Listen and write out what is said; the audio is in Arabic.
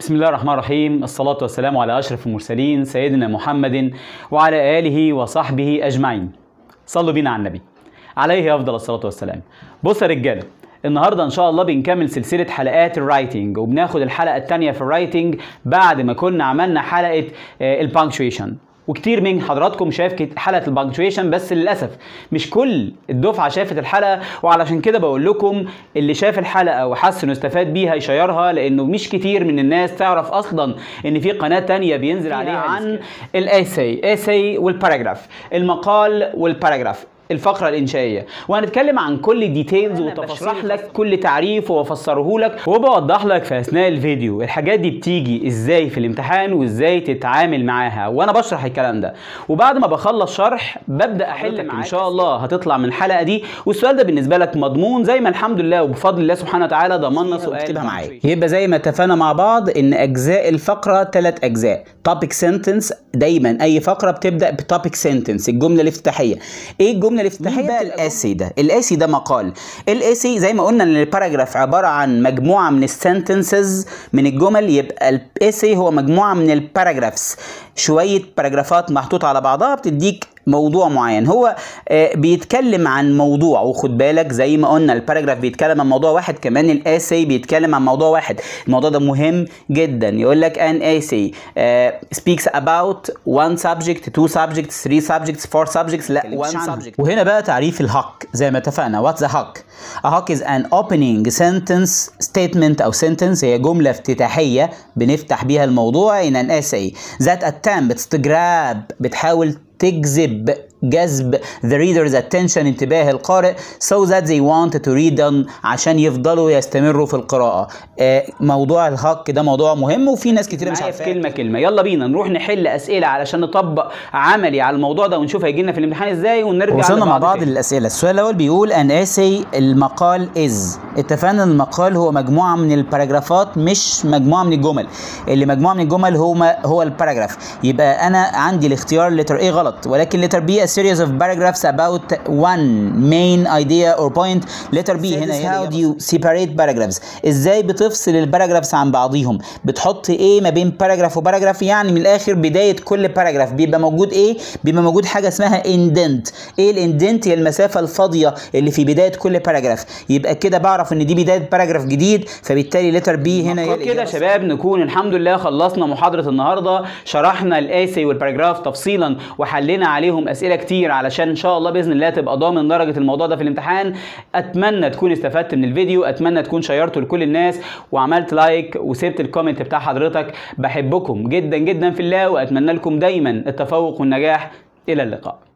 بسم الله الرحمن الرحيم، الصلاة والسلام على أشرف المرسلين سيدنا محمد وعلى آله وصحبه أجمعين. صلوا بينا على النبي عليه أفضل الصلاة والسلام. بص يا رجالة، النهاردة إن شاء الله بنكمل سلسلة حلقات الرايتنج، وبناخد الحلقة الثانية في الرايتنج بعد ما كنا عملنا حلقة البانكشويشن. وكتير من حضراتكم شاف حلقه البانكشويشن، بس للاسف مش كل الدفعه شافت الحلقه، وعلشان كده بقول لكم اللي شاف الحلقه وحس انه استفاد بيها يشيرها، لانه مش كتير من الناس تعرف اصلا ان في قناه ثانيه بينزل عليها عن الاساي والباراجراف، المقال والباراجراف، الفقره الانشائيه، وهنتكلم عن كل الديتيلز وتفصيل لك كل تعريف وافسره لك وبوضح لك في اثناء الفيديو. الحاجات دي بتيجي ازاي في الامتحان وازاي تتعامل معاها، وانا بشرح الكلام ده، وبعد ما بخلص شرح ببدا احل معاك. ان شاء الله هتطلع من الحلقه دي والسؤال ده بالنسبه لك مضمون، زي ما الحمد لله وبفضل الله سبحانه وتعالى ضمننا سؤال اكتبها معايا. يبقى زي ما اتفقنا مع بعض ان اجزاء الفقره 3 اجزاء، توبيك سنتنس، دايما اي فقره بتبدا بتوبيك سنتنس، الجمله الافتتاحيه. ايه الجمله الافتتاحيه بقى؟ الاسي ده، الاسي ده مقال. الاسي زي ما قلنا ان الباراجراف عباره عن مجموعه من السنتنسز، من الجمل، يبقى الاسي هو مجموعه من الباراجرافس، شويه باراجرافات محطوطه على بعضها بتديك موضوع معين. هو بيتكلم عن موضوع، وخد بالك زي ما قلنا الباراجراف بيتكلم عن موضوع واحد، كمان الاسي بيتكلم عن موضوع واحد. الموضوع ده مهم جدا. يقول لك ان اسي speaks about 1 subject 2 subjects 3 subjects 4 subjects، لا 1 subject. وهنا بقى تعريف الهاك زي ما اتفقنا. what's a hack؟ a hack is an opening sentence statement او sentence، هي جمله افتتاحيه بنفتح بيها الموضوع in an essay that attempts to grab، بتحاول جذب the reader's attention، انتباه القارئ، so that they want to read on، عشان يفضلوا يستمروا في القراءة. موضوع الهاك ده موضوع مهم وفي ناس كتير مش عارفة كلمة. يلا بينا نروح نحل أسئلة علشان نطبق عملي على الموضوع ده ونشوف هيجي لنا في الامتحان ازاي، ونرجع وصلنا مع بعض للأسئلة. السؤال الأول بيقول an essay، المقال is. اتفقنا ان المقال هو مجموعة من الباراجرافات مش مجموعة من الجمل، اللي مجموعة من الجمل هو الباراجراف. يبقى أنا عندي الاختيار لتر A غلط، ولكن لتر B a series of paragraphs about one main idea or point. letter B هنا how do you separate paragraphs، ازاي بتفصل الباراجرافس عن بعضيهم، بتحط ايه ما بين باراجراف وباراجراف. يعني من الاخر بدايه كل باراجراف بيبقى موجود ايه، بيبقى موجود حاجه اسمها indent. ايه الاندنت؟ هي المسافه الفاضيه اللي في بدايه كل باراجراف. يبقى كده بعرف ان دي بدايه باراجراف جديد، فبالتالي لتر B هنا. كده يا شباب نكون الحمد لله خلصنا محاضره النهارده، شرحنا الاسي والباراجراف تفصيلا وحلينا عليهم اسئله كتير علشان ان شاء الله باذن الله تبقى ضامن درجه الموضوع ده في الامتحان. اتمنى تكون استفدت من الفيديو، اتمنى تكون شيرته لكل الناس وعملت لايك وسبت الكومنت بتاع حضرتك. بحبكم جدا جدا في الله، واتمنى لكم دايما التفوق والنجاح. الى اللقاء.